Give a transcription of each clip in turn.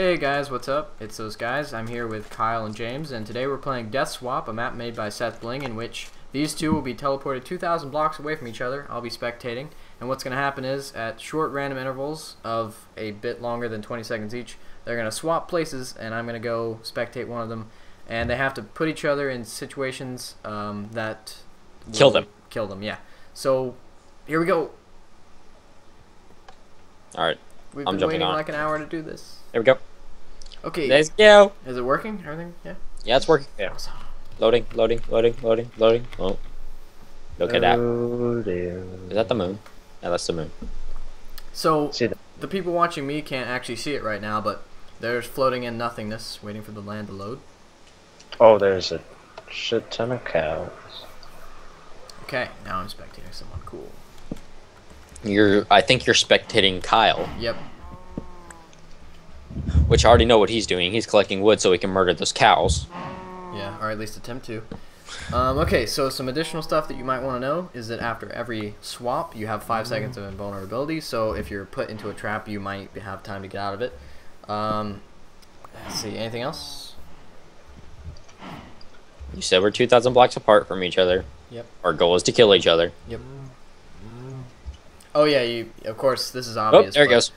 Hey guys, what's up? It's Those Guys. I'm here with Kyle and James, and today we're playing Death Swap, a map made by SethBling, in which these two will be teleported 2,000 blocks away from each other. I'll be spectating, and what's going to happen is, at short random intervals of a bit longer than 20 seconds each, they're going to swap places, and I'm going to go spectate one of them, and they have to put each other in situations that... Kill them, yeah. So, here we go. Alright, I'm jumping on. We've been waiting like an hour to do this. There we go. Okay. Let's go. Is it working? Everything? Yeah. Yeah, it's working. Yeah. Loading, loading, loading, loading, loading. Oh, look at that. Is that the moon? Yeah, that's the moon. So the people watching me can't actually see it right now, but there's floating in nothingness, waiting for the land to load. Oh, there's a shit ton of cows. Okay, now I'm spectating someone cool. I think you're spectating Kyle. Yep. Which I already know what he's doing. He's collecting wood so he can murder those cows. Yeah, or at least attempt to. Okay, so some additional stuff that you might want to know is that after every swap, you have 5 seconds of invulnerability. So if you're put into a trap, you might have time to get out of it. Let's see, anything else? You said we're 2,000 blocks apart from each other. Yep. Our goal is to kill each other. Yep. Oh yeah, of course, this is obvious. Oh, there it goes.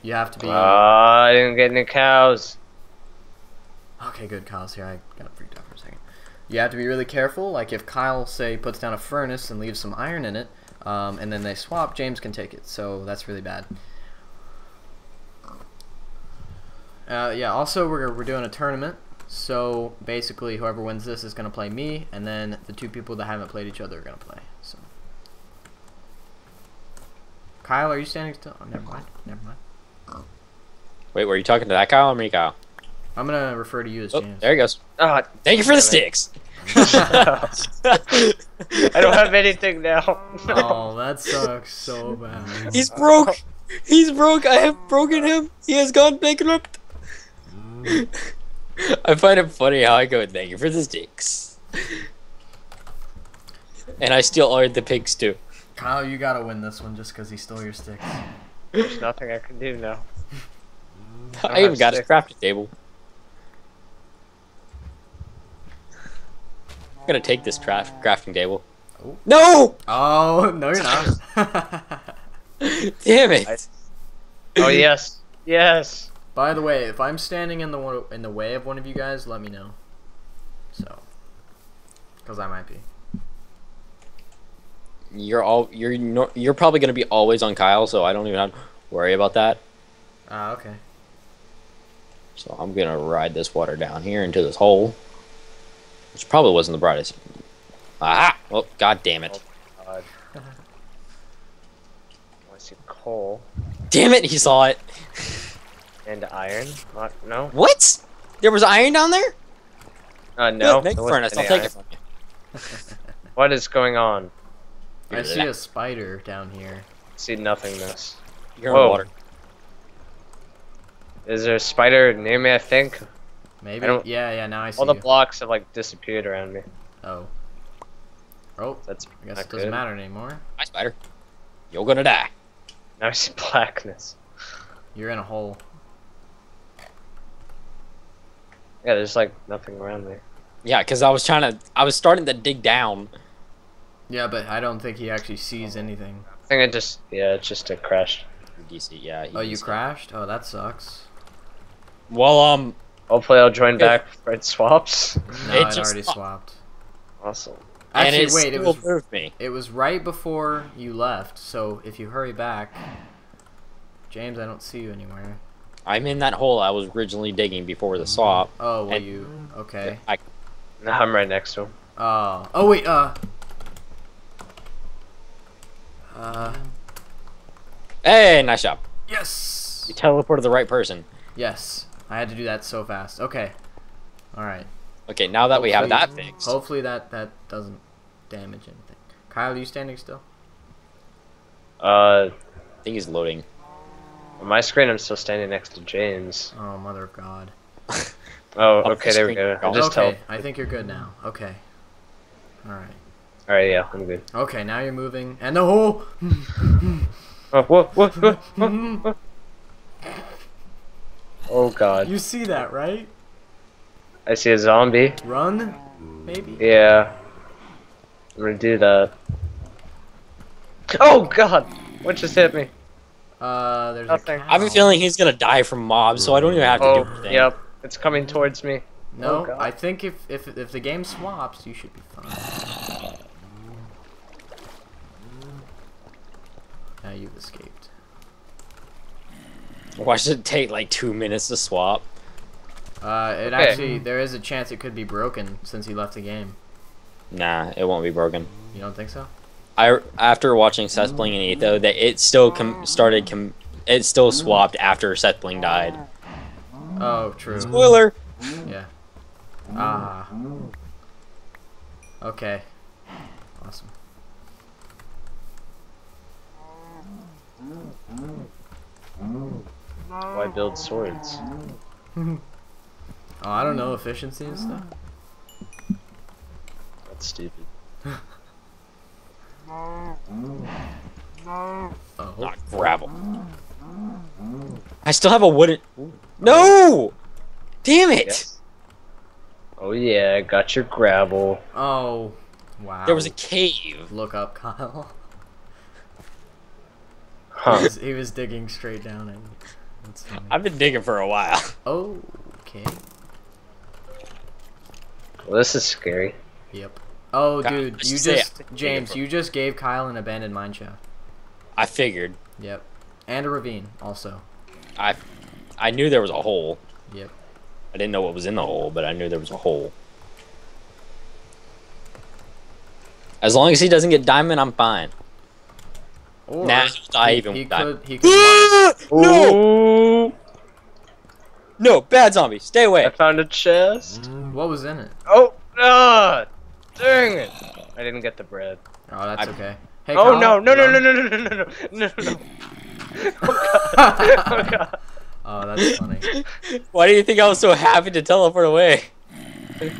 You have to be. I didn't get any cows. Okay, good. Kyle's here. I got freaked out for a second. You have to be really careful. Like if Kyle, say, puts down a furnace and leaves some iron in it, and then they swap, James can take it. So that's really bad. Yeah. Also, we're doing a tournament. So basically, whoever wins this is gonna play me, and then the two people that haven't played each other are gonna play. So. Kyle, are you standing still? Oh, never mind. Never mind. Wait, were you talking to that Kyle or me, Kyle? I'm gonna refer to you as James. There he goes. Oh, thank you for the sticks. I don't have anything now. Oh, that sucks so bad. He's broke. He's broke. I have broken him. He has gone bankrupt. I find it funny how I go, thank you for the sticks. And I steal all the pigs too. Kyle, you gotta win this one just because he stole your sticks. There's nothing I can do now. I even got a crafting table. I'm gonna take this crafting table. Oh. No! Oh, no you're not. Damn it. Oh yes. Yes. By the way, if I'm standing in the way of one of you guys, let me know. So. Because I might be. You're probably gonna be always on Kyle, so I don't even have to worry about that. Ah, okay. So I'm going to ride this water down here into this hole. Which probably wasn't the brightest. Aha! Oh, god damn it. Oh, god. I see coal. Damn it, he saw it. And iron? Not, no. What? There was iron down there? No. Make a furnace. I'll take it from you. What is going on? I see a spider down here. I see nothingness. You're in water. Is there a spider near me, I think? Maybe. Yeah, now I see. All the blocks have like disappeared around me. Oh. Oh, that's I guess it doesn't matter anymore. Hi, spider. You're gonna die. Now I see blackness. You're in a hole. Yeah, there's like nothing around me. Yeah, because I was starting to dig down. Yeah, but I don't think he actually sees anything. I think it's just a crash. DC, yeah. Oh, you crashed? Oh, that sucks. Well, hopefully I'll join back for it swaps. No, it already swapped. Awesome. Actually, and wait, it was right before you left, so if you hurry back... James, I don't see you anywhere. I'm in that hole I was originally digging before the swap. Oh, well, okay. No, I'm right next to him. Oh, wait, Hey, nice job. Yes! You teleported the right person. Yes. I had to do that so fast. Okay. Alright. Okay, now that hopefully, we have that fixed. Hopefully that doesn't damage anything. Kyle, are you standing still? I think he's loading. On my screen, I'm still standing next to James. Oh, mother of God. Oh, okay, there we go. Okay, I think you're good now. Okay. Alright. Alright, yeah, I'm good. Okay, now you're moving. And the hole! Oh, whoa, whoa, whoa, whoa, whoa. Oh god. You see that, right? I see a zombie. Run? Maybe? Yeah. I'm gonna do that. Oh god! What just hit me? There's nothing. I have a feeling he's gonna die from mobs, so I don't even have to do anything. Yep, it's coming towards me. No, oh, I think if the game swaps, you should be fine. Now you've escaped. Why should it take like 2 minutes to swap? It actually, there is a chance it could be broken since he left the game. Nah, it won't be broken. You don't think so? After watching SethBling and Etho, that it still it still swapped after SethBling died. Oh, true. Spoiler. Yeah. Ah. Okay. Awesome. Why build swords? Oh, I don't know, efficiency and stuff. That's stupid. Not gravel. I still have a wooden. No! Damn it! Yes. Oh yeah, got your gravel. Oh, wow. There was a cave. Look up, Kyle. Huh. He was digging straight down in. I've been digging for a while. Oh, okay. Well, this is scary. Yep. Oh, God, dude, you just James, you just gave Kyle an abandoned mineshaft. I figured. Yep. And a ravine, also. I knew there was a hole. Yep. I didn't know what was in the hole, but I knew there was a hole. As long as he doesn't get diamond, I'm fine. Or nah, he could no! No, bad zombie, stay away. I found a chest. What was in it? Oh, God. Dang it! I didn't get the bread. Oh, that's okay. Hey, oh Kyle, no. Oh god. Oh god. Oh, that's funny. Why do you think I was so happy to teleport away? Make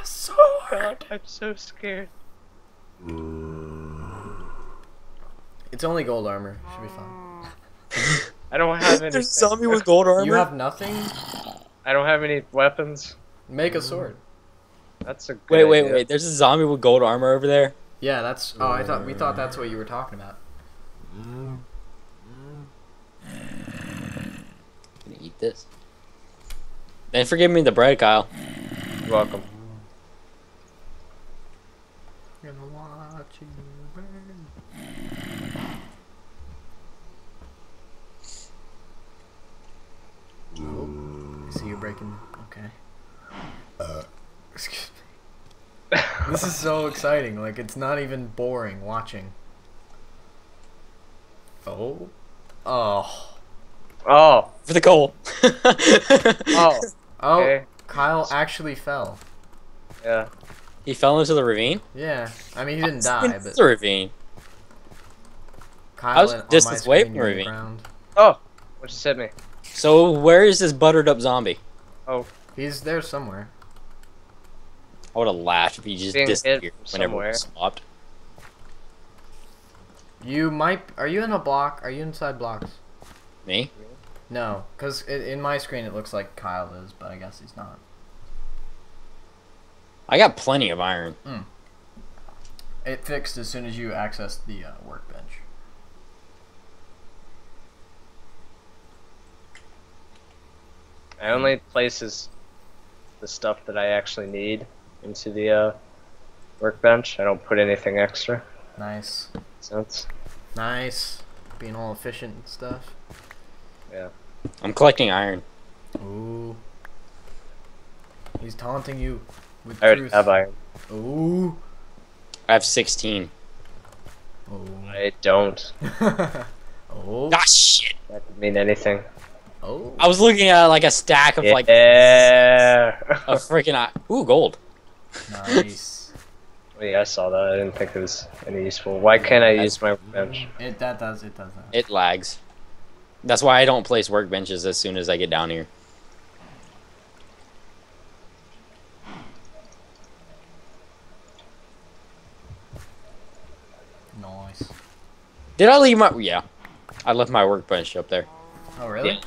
a sword. I'm so scared. It's only gold armor. Should be fine. I don't have anything. There's zombie with gold armor. You have nothing. I don't have any weapons. Make a sword. That's a good wait, idea. There's a zombie with gold armor over there. Yeah, that's. Oh, we thought that's what you were talking about. I'm gonna eat this. And forgive me the bread, Kyle. You're welcome. I'm gonna watch you burn. Oh, I see you breaking. Okay. Excuse me. This is so exciting. Like, it's not even boring watching. Oh. Oh. Oh. For the goal. Oh. Oh. Okay. Kyle actually fell. Yeah. He fell into the ravine? Yeah. I mean, he didn't die, but. The ravine. Kyle I was distance away from the ravine. Ground. Oh. What just hit me? So, where is this buttered up zombie? Oh. He's there somewhere. I would have laughed if he just disappeared whenever he swapped. You might. Are you in a block? Are you inside blocks? Me? No, because in my screen it looks like Kyle is, but I guess he's not. I got plenty of iron. Mm. It fixed as soon as you accessed the workbench. I only places the stuff that I actually need into the workbench. I don't put anything extra. Nice. Sense. Nice. Being all efficient and stuff. Yeah. I'm collecting iron. Ooh. He's taunting you with truth. I already have iron. Ooh. I have 16. Ooh. I don't. Oh. Ah, shit. That could mean anything. Oh. I was looking at like a stack of like a freaking ooh gold. Nice. Wait, I saw that. I didn't think it was any useful. Why can't I use my workbench? It does. It lags. That's why I don't place workbenches as soon as I get down here. Nice. Did I leave my? Yeah, I left my workbench up there. Oh really? Yeah.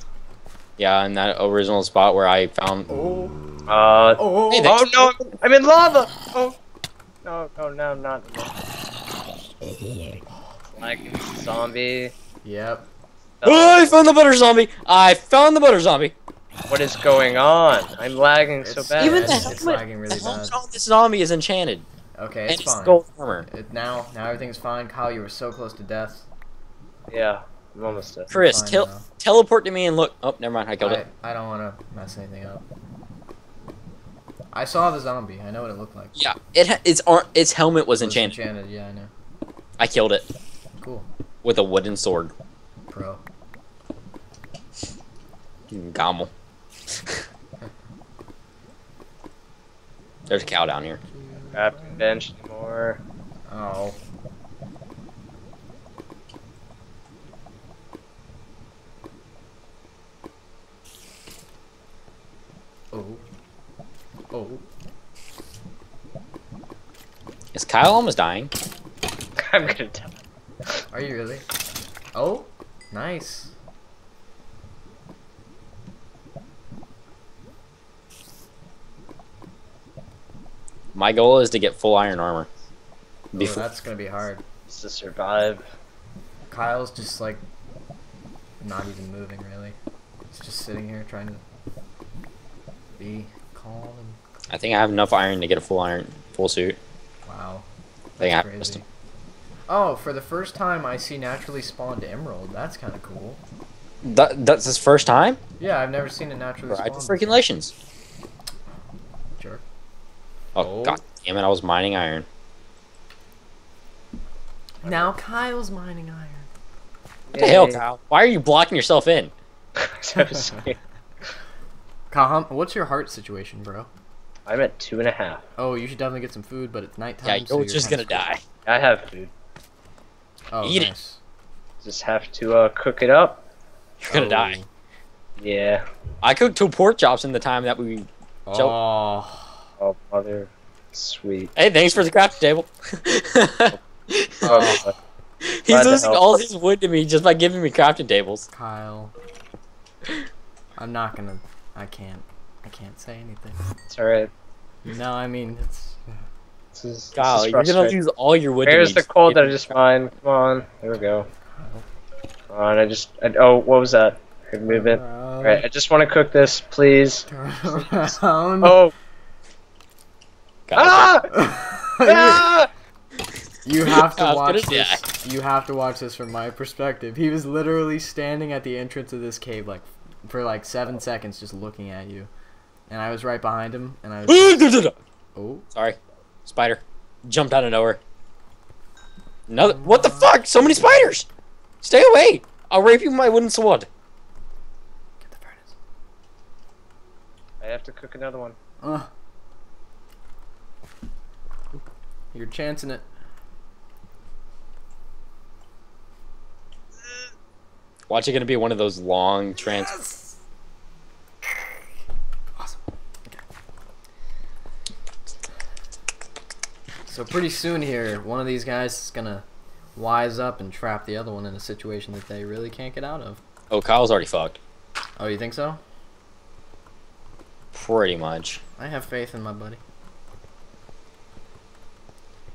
Yeah, in that original spot where I found. Oh. Hey, oh no! I'm in lava. Oh. No, no, no, not. Like zombie. Yep. Oh, I found the butter zombie. I found the butter zombie. What is going on? I'm lagging so bad. Even it's lagging really bad. This zombie is enchanted. Okay, it's fine. Gold armor. Now everything's fine. Kyle, you were so close to death. Yeah, I'm almost dead. Chris, teleport to me and look. Oh, never mind. I killed it. I don't want to mess anything up. I saw the zombie. I know what it looked like. Yeah, its helmet was enchanted. Yeah, I know. I killed it. Cool. With a wooden sword. Pro. Gomel. There's a cow down here. Not revenge anymore. Oh. Oh. Oh. Is Kyle almost dying? I'm gonna die. Are you really? Oh, nice. My goal is to get full iron armor. Oh, that's gonna be hard. Just to survive. Kyle's just like not even moving really. He's just sitting here trying to be calm. I think I have enough iron to get a full suit. Wow. That's crazy. Oh, for the first time I see naturally spawned emerald. That's kind of cool. That's his first time? Yeah, I've never seen it naturally spawn. Congratulations. Jerk. Oh, oh, god damn it, I was mining iron. Now Kyle's mining iron. What the hell, Kyle? Why are you blocking yourself in? Kyle, what's your heart situation, bro? I'm at 2.5. Oh, you should definitely get some food, but it's nighttime. Yeah, you're just gonna die. I have food. Oh, eat it. Just have to cook it up. You're gonna die. Yeah. I cooked 2 pork chops in the time that we. Oh. Oh, mother, sweet. Hey, thanks for the craft table. He's losing all his wood to me just by giving me crafting tables. Kyle, I'm not gonna. I can't say anything. It's alright. No, I mean it's. Kyle, you're gonna lose all your wood. Where's the coal that I just mined? Come on, there we go. Come on, oh, what was that? Good movement. All right, I just want to cook this, please. Oh. Ah! You have to watch this. You have to watch this from my perspective. He was literally standing at the entrance of this cave, like, for like 7 seconds, just looking at you, and I was right behind him, and I was. Just... Oh, sorry, spider, jumped out of nowhere. Another. What the fuck? So many spiders! Stay away! I'll rape you with my wooden sword. Get the furnace. I have to cook another one. You're chancing it. Watch it, gonna be one of those long trans. Yes! Awesome. Okay. So pretty soon here, one of these guys is gonna wise up and trap the other one in a situation that they really can't get out of. Oh, Kyle's already fucked. Oh, you think so? Pretty much. I have faith in my buddy.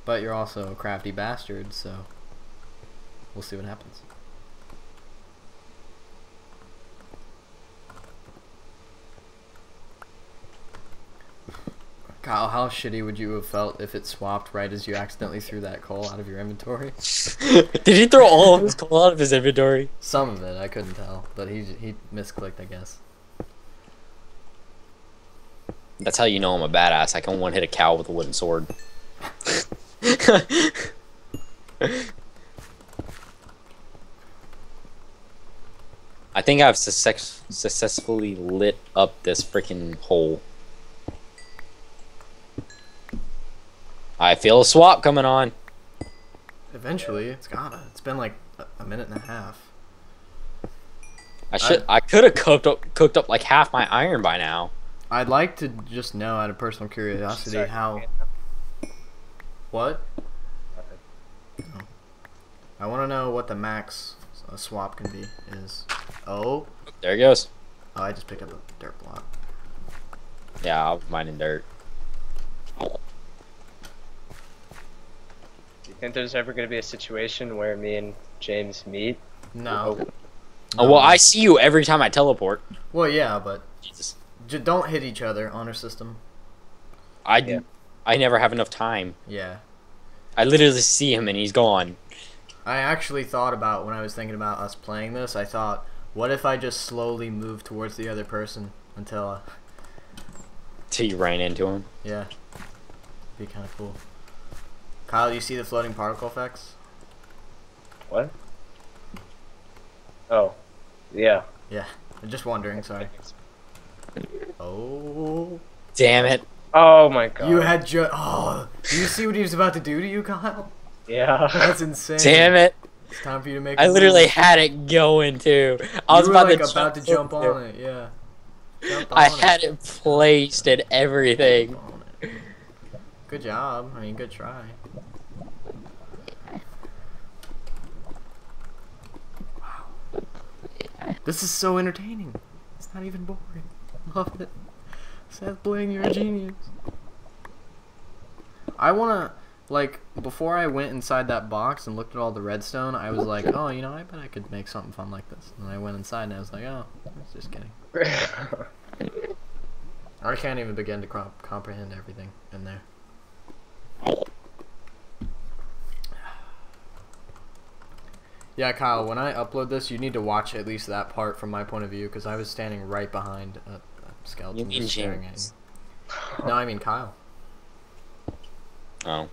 But you're also a crafty bastard, so we'll see what happens. Kyle, how shitty would you have felt if it swapped right as you accidentally threw that coal out of your inventory? Did he throw all of his coal out of his inventory? Some of it, I couldn't tell, but he misclicked, I guess. That's how you know I'm a badass. I can one-hit a cow with a wooden sword. I think I've successfully lit up this freaking hole. I feel a swap coming on. Eventually, it's gotta. It's been like a minute and a half. I could have cooked up like half my iron by now. I'd like to just know, out of personal curiosity, how. What? Oh. I want to know what the max swap can be. Is. Oh. There it goes. Oh, I just picked up a dirt block. Yeah, I'll mine in dirt. Do you think there's ever going to be a situation where me and James meet? No. No. Oh, well, I see you every time I teleport. Well, yeah, but Jesus. Don't hit each other, honor system. I never have enough time. Yeah. I literally see him and he's gone. I actually thought about, when I was thinking about us playing this, I thought, what if I just slowly move towards the other person until... till you ran into him? Yeah. Be kind of cool. Kyle, you see the floating particle effects? What? Oh. Yeah. Yeah. I'm just wondering, sorry. Oh. Damn it. Oh my god. You had just... Oh. Do you see what he was about to do to you, Kyle? Yeah. That's insane. Damn it. It's time for you to make... I literally had it going, too. I was about to jump on it, yeah. I had it placed and everything. Good job. I mean, good try. Wow. This is so entertaining. It's not even boring. Love it. SethBling, you're a genius. I wanna... Like, before I went inside that box and looked at all the redstone, I was like, oh, you know, I bet I could make something fun like this. And I went inside and I was like, oh, I was just kidding. I can't even begin to comprehend everything in there. Yeah, Kyle, when I upload this, you need to watch at least that part from my point of view, because I was standing right behind a skeleton staring at you. No, I mean Kyle. Oh.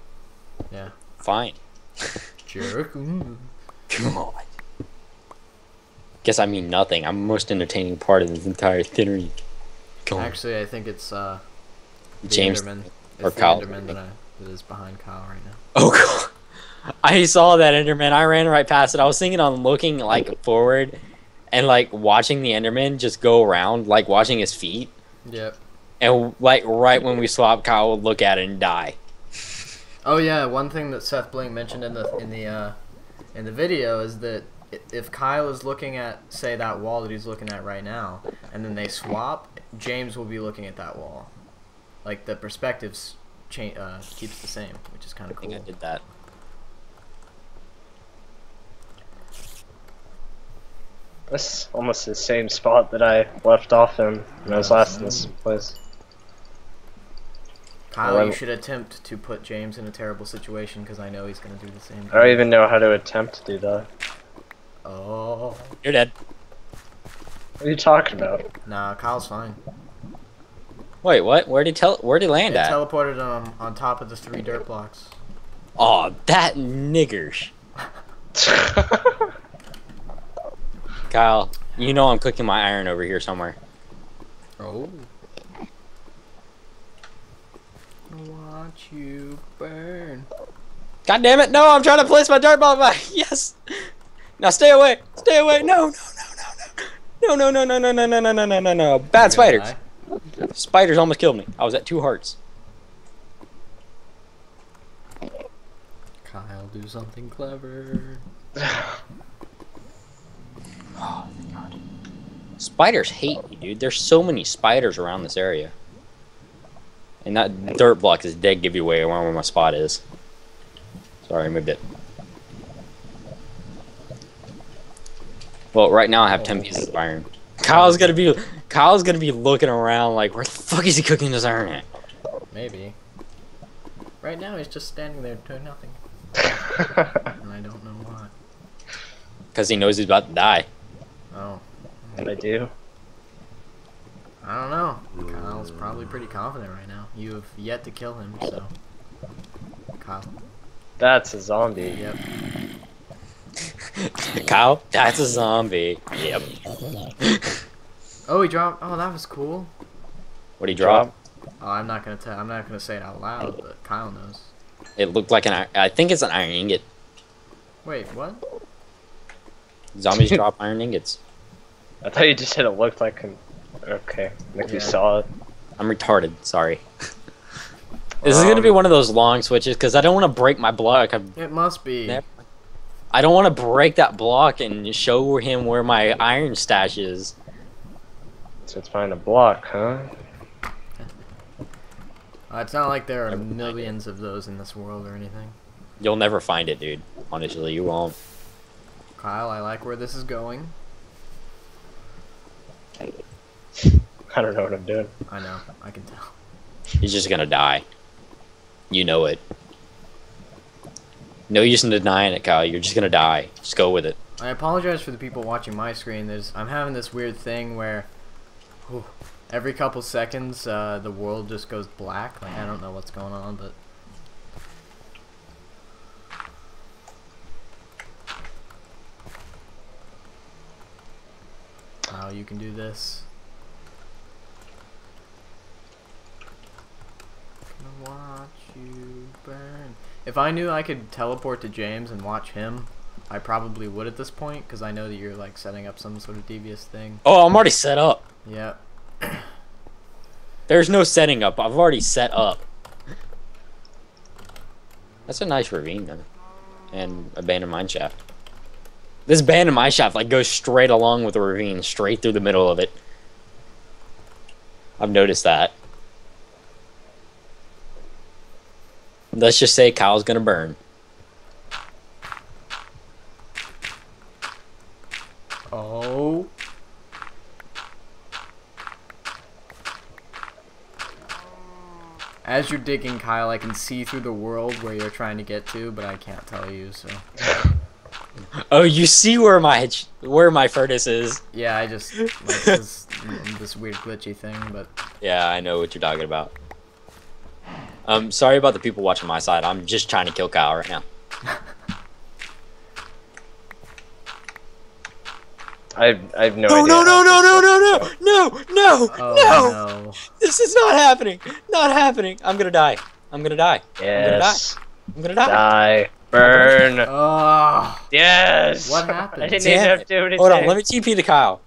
Yeah. Fine. Jerk. Come on. Guess I mean nothing. I'm the most entertaining part of this entire theory. Actually, I think it's James or Kyle. That is behind Kyle right now. Oh god! I saw that Enderman. I ran right past it. I was thinking on looking like forward, and like watching the Enderman just go around, like watching his feet. Yep. And like right when we swapped, Kyle would look at it and die. Oh yeah, one thing that SethBling mentioned in the video is that if Kyle is looking at, say, that wall that he's looking at right now, and then they swap, James will be looking at that wall. Like the perspectives keeps the same, which is kind of cool. I think I did that. That's almost the same spot that I left off in when I was last in this place. Kyle, you should attempt to put James in a terrible situation, because I know he's going to do the same thing. I don't even know how to attempt to do that. Oh. You're dead. What are you talking about? Nah, Kyle's fine. Wait, what? Where'd he land at? He teleported on top of the 3 dirt blocks. Aw, oh, that niggers. Kyle, you know I'm cooking my iron over here somewhere. Oh. Watch you burn. God damn it! No, I'm trying to place my dirt bomb. Yes. Now stay away. Stay away. No, no, no, no, no, no, no, no, no, no, no, no, no, no. Bad spiders. Spiders almost killed me. I was at 2 hearts. Kyle, do something clever. Oh my god. Spiders hate you, dude. There's so many spiders around this area. And that dirt block is dead giveaway around where my spot is. Sorry, I moved it. Well, right now I have 10 pieces of iron. Kyle's gonna be looking around like, where the fuck is he cooking this iron at? Maybe. Right now he's just standing there doing nothing. And I don't know why. Because he knows he's about to die. Oh. What I do? I don't know. Kyle's probably pretty confident right now. You have yet to kill him, so... Kyle. That's a zombie. Yep. Kyle, that's a zombie. Yep. Oh, he dropped... Oh, that was cool. What'd he drop? Oh, I'm not gonna tell... I'm not gonna say it out loud, but Kyle knows. It looked like an... I think it's an iron ingot. Wait, what? Zombies drop iron ingots. I thought you just said it looked like an... Okay, like you saw it. I'm retarded, sorry. This is going to be one of those long switches, because I don't want to break my block. It must be. I don't want to break that block and show him where my iron stash is. So it's find a block, huh? It's not like there are millions of those in this world or anything. You'll never find it, dude. Honestly, you won't. Kyle, I like where this is going. I don't know what I'm doing. I know. I can tell. He's just gonna die. You know it. No use in denying it, Kyle. You're just gonna die. Just go with it. I apologize for the people watching my screen. I'm having this weird thing where every couple seconds the world just goes black. Like, I don't know what's going on, but oh, you can do this. I'm gonna watch you burn. If I knew I could teleport to James and watch him, I probably would at this point, because I know that you're like setting up some sort of devious thing. Oh, I'm already set up. Yep. There's no setting up. I've already set up. That's a nice ravine, though. And abandoned mineshaft. This abandoned mineshaft like goes straight along with the ravine, straight through the middle of it. I've noticed that. Let's just say Kyle's gonna burn. Oh. As you're digging, Kyle, I can see through the world where you're trying to get to, but I can't tell you, so. Oh, you see where my furnace is? Yeah, I just like, this weird glitchy thing, but. Yeah, I know what you're talking about. Sorry about the people watching my side. I'm just trying to kill Kyle right now. I've no idea. No, no, no, no, no, no, no, no, no. This is not happening. Not happening. I'm gonna die. I'm gonna die. Yes. I'm gonna die. Die. Burn. Oh. Yes. What happened? I didn't even have to do anything. Hold on. Let me TP to Kyle.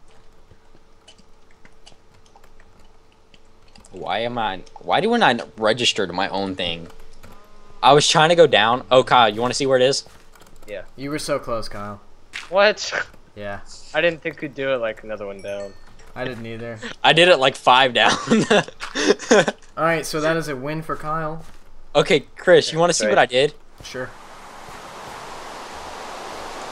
Why do I not register to my own thing? I was trying to go down. Oh, Kyle, you want to see where it is? Yeah. You were so close, Kyle. What? Yeah. I didn't think we'd do it like another one down. I didn't either. I did it like 5 down. Alright, so that is a win for Kyle. Okay, Chris, you want to see what I did? Sure.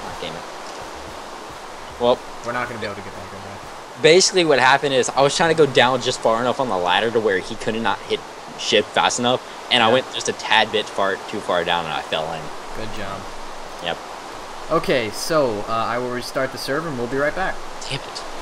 Oh, damn it. Well, we're not going to be able to get back in there. Basically what happened is I was trying to go down just far enough on the ladder to where he could not hit ship fast enough, and I went just a tad bit too far down and I fell in. Good job. Yep. Okay, so I will restart the server and we'll be right back. Damn it.